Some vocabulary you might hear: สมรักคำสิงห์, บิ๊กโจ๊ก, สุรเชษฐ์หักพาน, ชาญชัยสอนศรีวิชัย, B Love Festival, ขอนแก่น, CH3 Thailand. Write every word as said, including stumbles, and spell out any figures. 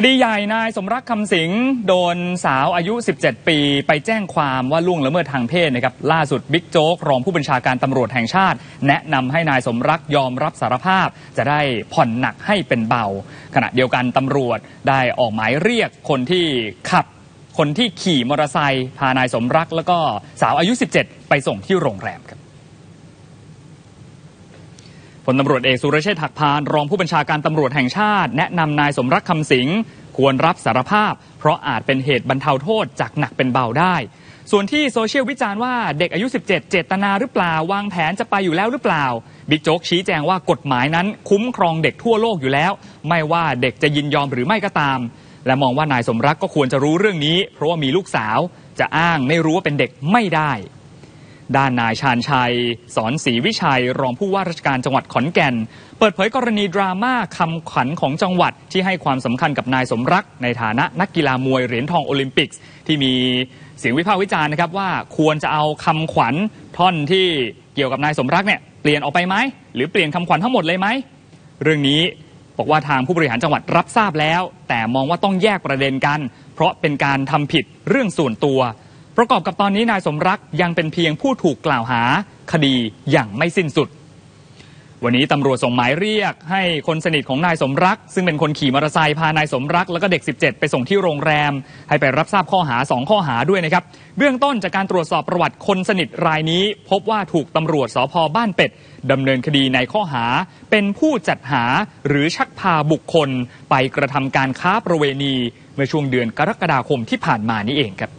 คดีใหญ่นายสมรักคำสิงห์โดนสาวอายุสิบเจ็ดปีไปแจ้งความว่าล่วงละเมิดทางเพศนะครับล่าสุดบิ๊กโจ๊กรองผู้บัญชาการตำรวจแห่งชาติแนะนำให้นายสมรักยอมรับสารภาพจะได้ผ่อนหนักให้เป็นเบาขณะเดียวกันตำรวจได้ออกหมายเรียกคนที่ขับคนที่ขี่มอเตอร์ไซค์พานายสมรักแล้วก็สาวอายุสิบเจ็ดไปส่งที่โรงแรมครับพลตำรวจเอกสุรเชษฐ์หักพานรองผู้บัญชาการตำรวจแห่งชาติแนะนำนายสมรักคำสิงห์ควรรับสารภาพเพราะอาจเป็นเหตุบรรเทาโทษจากหนักเป็นเบาได้ส่วนที่โซเชียลวิจารณ์ว่าเด็กอายุสิบเจ็ดเจตนาหรือเปล่าวางแผนจะไปอยู่แล้วหรือเปล่าบิ๊กโจ๊กชี้แจงว่ากฎหมายนั้นคุ้มครองเด็กทั่วโลกอยู่แล้วไม่ว่าเด็กจะยินยอมหรือไม่ก็ตามและมองว่านายสมรักก็ควรจะรู้เรื่องนี้เพราะว่ามีลูกสาวจะอ้างไม่รู้ว่าเป็นเด็กไม่ได้ด้านนายชาญชัยสอนศรีวิชัยรองผู้ว่าราชการจังหวัดขอนแก่นเปิดเผยกรณีดราม่าคำขวัญของจังหวัดที่ให้ความสำคัญกับนายสมรักในฐานะนักกีฬามวยเหรียญทองโอลิมปิกที่มีเสียงวิพากษ์วิจารณ์นะครับว่าควรจะเอาคำขวัญท่อนที่เกี่ยวกับนายสมรักเนี่ยเปลี่ยนออกไปไหมหรือเปลี่ยนคำขวัญทั้งหมดเลยไหมเรื่องนี้บอกว่าทางผู้บริหารจังหวัดรับทราบแล้วแต่มองว่าต้องแยกประเด็นกันเพราะเป็นการทำผิดเรื่องส่วนตัวประกอบกับตอนนี้นายสมรักยังเป็นเพียงผู้ถูกกล่าวหาคดีอย่างไม่สิ้นสุดวันนี้ตำรวจส่งหมายเรียกให้คนสนิทของนายสมรักซึ่งเป็นคนขี่มอเตอร์ไซค์พานายสมรักแล้วก็เด็กสิบเจ็ดไปส่งที่โรงแรมให้ไปรับทราบข้อหาสองข้อหาด้วยนะครับเบื้องต้นจากการตรวจสอบประวัติคนสนิทรายนี้พบว่าถูกตำรวจสภ.บ้านเป็ดดำเนินคดีในข้อหาเป็นผู้จัดหาหรือชักพาบุคคลไปกระทำการค้าประเวณีเมื่อช่วงเดือนกรกฎาคมที่ผ่านมานี้เองครับ